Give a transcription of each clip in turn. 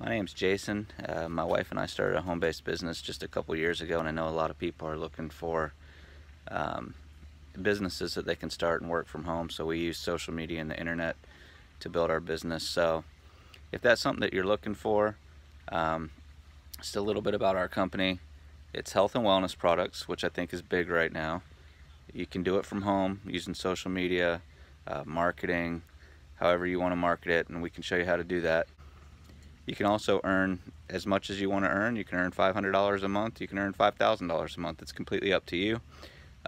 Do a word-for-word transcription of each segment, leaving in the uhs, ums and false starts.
My name's Jason. Uh, my wife and I started a home-based business just a couple years ago, and I know a lot of people are looking for um, businesses that they can start and work from home, so we use social media and the internet to build our business. So if that's something that you're looking for, um, just a little bit about our company. It's health and wellness products, which I think is big right now. You can do it from home using social media, uh, marketing, however you want to market it, and we can show you how to do that. You can also earn as much as you want to earn. You can earn five hundred dollars a month. You can earn five thousand dollars a month. It's completely up to you,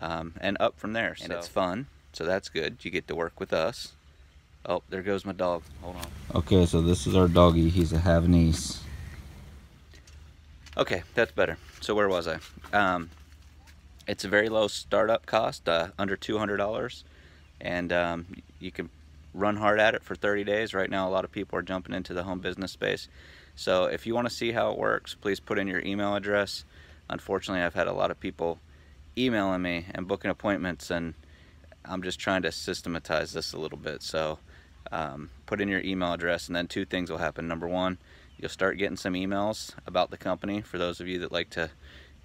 um, and up from there. And so it's fun, so that's good. You get to work with us. Oh, there goes my dog. Hold on. Okay, so this is our doggy. He's a Havanese. Okay, that's better. So where was I? Um, it's a very low startup cost, uh, under two hundred dollars, and um, you can run hard at it for thirty days. Right now, a lot of people are jumping into the home business space. So if you want to see how it works, please put in your email address. Unfortunately, I've had a lot of people emailing me and booking appointments, and I'm just trying to systematize this a little bit. So um, put in your email address, and then two things will happen. Number one, you'll start getting some emails about the company for those of you that like to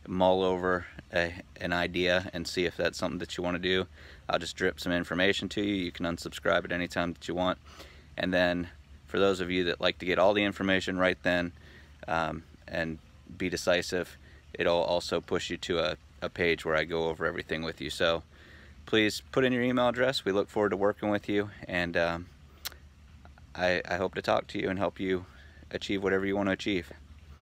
mull over a, an idea and see if that's something that you want to do. I'll just drip some information to you. You can unsubscribe at any time that you want. And then for those of you that like to get all the information right then um, and be decisive, it'll also push you to a, a page where I go over everything with you. So please put in your email address. We look forward to working with you, and um, I, I hope to talk to you and help you achieve whatever you want to achieve.